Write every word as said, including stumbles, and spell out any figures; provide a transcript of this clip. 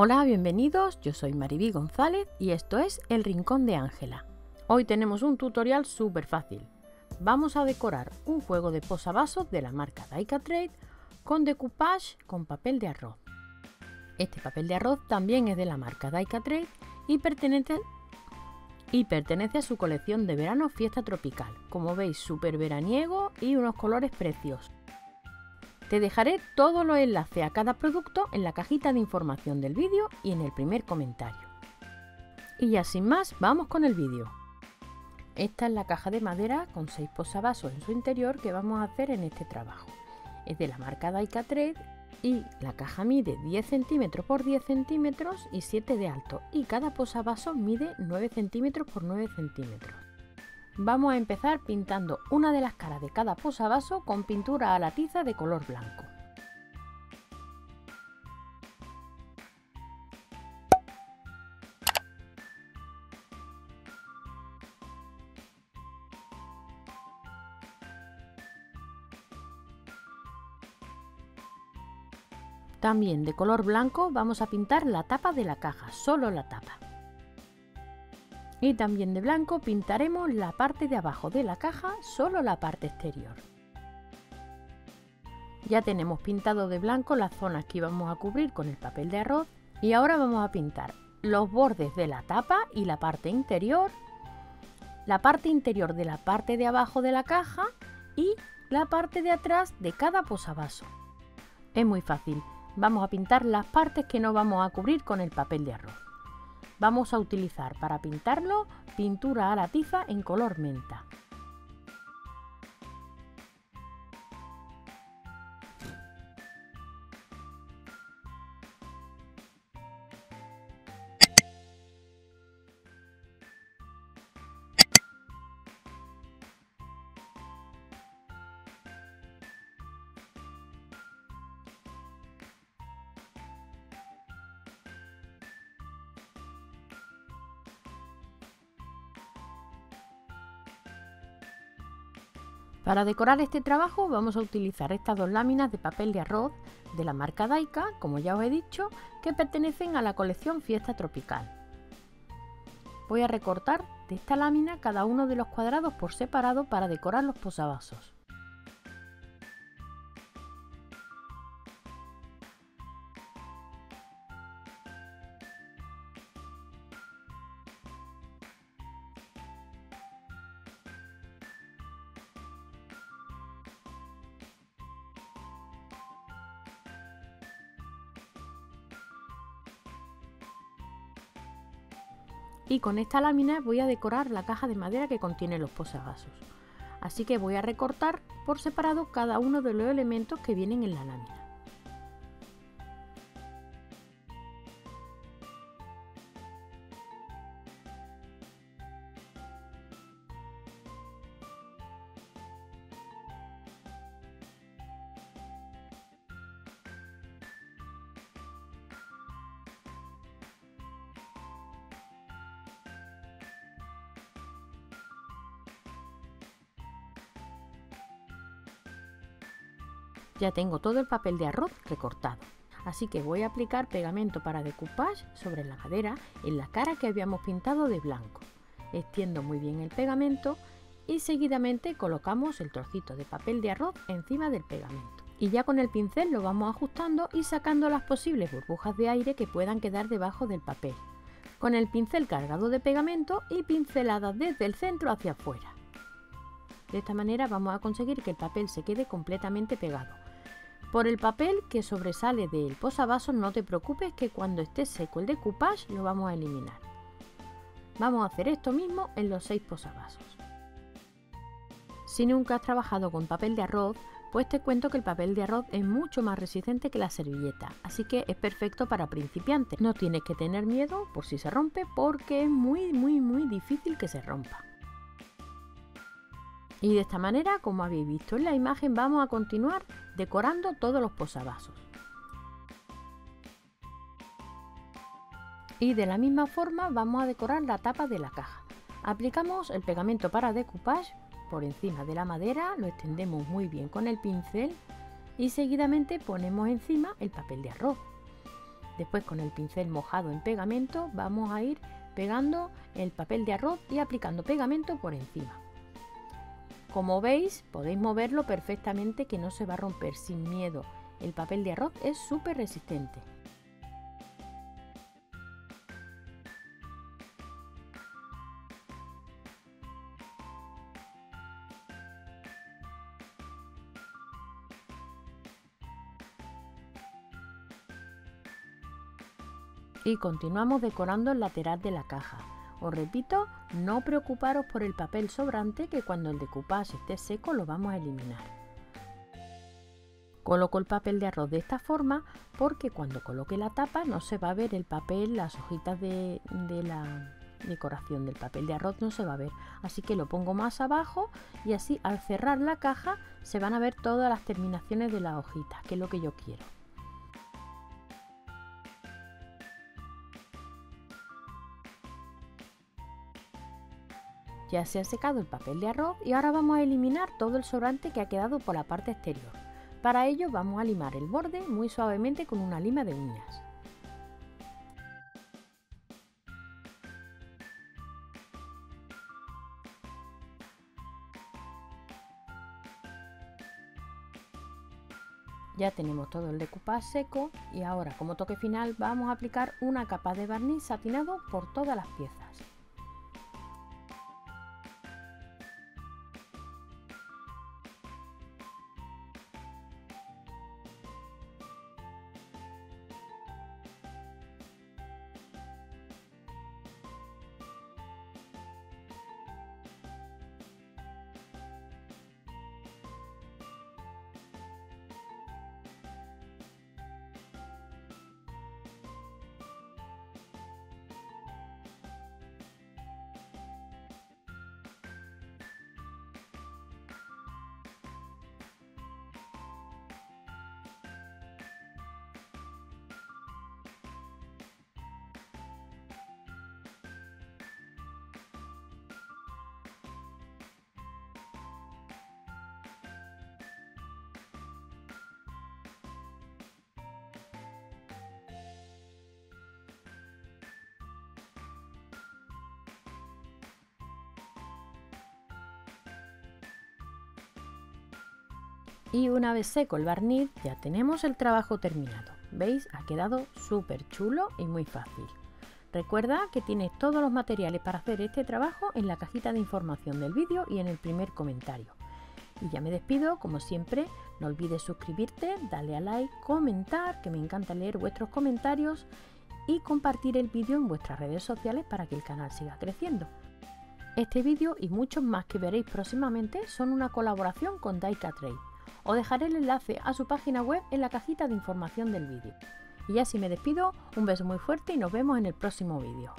Hola, bienvenidos, yo soy Maribí González y esto es El Rincón de Ángela. Hoy tenemos un tutorial súper fácil. Vamos a decorar un juego de posavasos de la marca Dayka Trade con decoupage con papel de arroz. Este papel de arroz también es de la marca Dayka Trade y pertenece, y pertenece a su colección de verano Fiesta Tropical. Como veis, súper veraniego y unos colores preciosos. Te dejaré todos los enlaces a cada producto en la cajita de información del vídeo y en el primer comentario. Y ya sin más, vamos con el vídeo. Esta es la caja de madera con seis posavasos en su interior que vamos a hacer en este trabajo. Es de la marca Dayka Trade y la caja mide diez centímetros por diez centímetros y siete de alto. Y cada posavasos mide nueve centímetros por nueve centímetros. Vamos a empezar pintando una de las caras de cada posavasos con pintura a la tiza de color blanco. También de color blanco vamos a pintar la tapa de la caja, solo la tapa. Y también de blanco pintaremos la parte de abajo de la caja, solo la parte exterior. Ya tenemos pintado de blanco las zonas que íbamos a cubrir con el papel de arroz y ahora vamos a pintar los bordes de la tapa y la parte interior, la parte interior de la parte de abajo de la caja y la parte de atrás de cada posavaso. Es muy fácil, vamos a pintar las partes que no vamos a cubrir con el papel de arroz. Vamos a utilizar para pintarlo pintura a la tiza en color menta. Para decorar este trabajo vamos a utilizar estas dos láminas de papel de arroz de la marca Dayka, como ya os he dicho, que pertenecen a la colección Fiesta Tropical. Voy a recortar de esta lámina cada uno de los cuadrados por separado para decorar los posavasos. Y con esta lámina voy a decorar la caja de madera que contiene los posavasos. Así que voy a recortar por separado cada uno de los elementos que vienen en la lámina. Ya tengo todo el papel de arroz recortado, así que voy a aplicar pegamento para decoupage sobre la madera en la cara que habíamos pintado de blanco. Extiendo muy bien el pegamento y seguidamente colocamos el trocito de papel de arroz encima del pegamento. Y ya con el pincel lo vamos ajustando y sacando las posibles burbujas de aire que puedan quedar debajo del papel, con el pincel cargado de pegamento y pinceladas desde el centro hacia afuera. De esta manera vamos a conseguir que el papel se quede completamente pegado. Por el papel que sobresale del posavasos no te preocupes, que cuando esté seco el decoupage lo vamos a eliminar. Vamos a hacer esto mismo en los seis posavasos. Si nunca has trabajado con papel de arroz, pues te cuento que el papel de arroz es mucho más resistente que la servilleta, así que es perfecto para principiantes. No tienes que tener miedo por si se rompe, porque es muy muy muy difícil que se rompa. Y de esta manera, como habéis visto en la imagen, vamos a continuar decorando todos los posavasos. Y de la misma forma vamos a decorar la tapa de la caja. Aplicamos el pegamento para decoupage por encima de la madera, lo extendemos muy bien con el pincel y seguidamente ponemos encima el papel de arroz. Después, con el pincel mojado en pegamento, vamos a ir pegando el papel de arroz y aplicando pegamento por encima. Como veis, podéis moverlo perfectamente, que no se va a romper, sin miedo. El papel de arroz es súper resistente. Y continuamos decorando el lateral de la caja. Os repito, no preocuparos por el papel sobrante, que cuando el decoupage esté seco lo vamos a eliminar. Coloco el papel de arroz de esta forma porque cuando coloque la tapa no se va a ver el papel, las hojitas de, de la decoración del papel de arroz no se va a ver. Así que lo pongo más abajo y así al cerrar la caja se van a ver todas las terminaciones de las hojitas, que es lo que yo quiero. Ya se ha secado el papel de arroz y ahora vamos a eliminar todo el sobrante que ha quedado por la parte exterior. Para ello vamos a limar el borde muy suavemente con una lima de uñas. Ya tenemos todo el decoupage seco y ahora, como toque final, vamos a aplicar una capa de barniz satinado por todas las piezas. Y una vez seco el barniz, ya tenemos el trabajo terminado. ¿Veis? Ha quedado súper chulo y muy fácil. Recuerda que tienes todos los materiales para hacer este trabajo en la cajita de información del vídeo y en el primer comentario. Y ya me despido, como siempre, no olvides suscribirte, darle a like, comentar, que me encanta leer vuestros comentarios, y compartir el vídeo en vuestras redes sociales para que el canal siga creciendo. Este vídeo y muchos más que veréis próximamente son una colaboración con Dayka Trade. Os dejaré el enlace a su página web en la cajita de información del vídeo. Y así me despido, un beso muy fuerte y nos vemos en el próximo vídeo.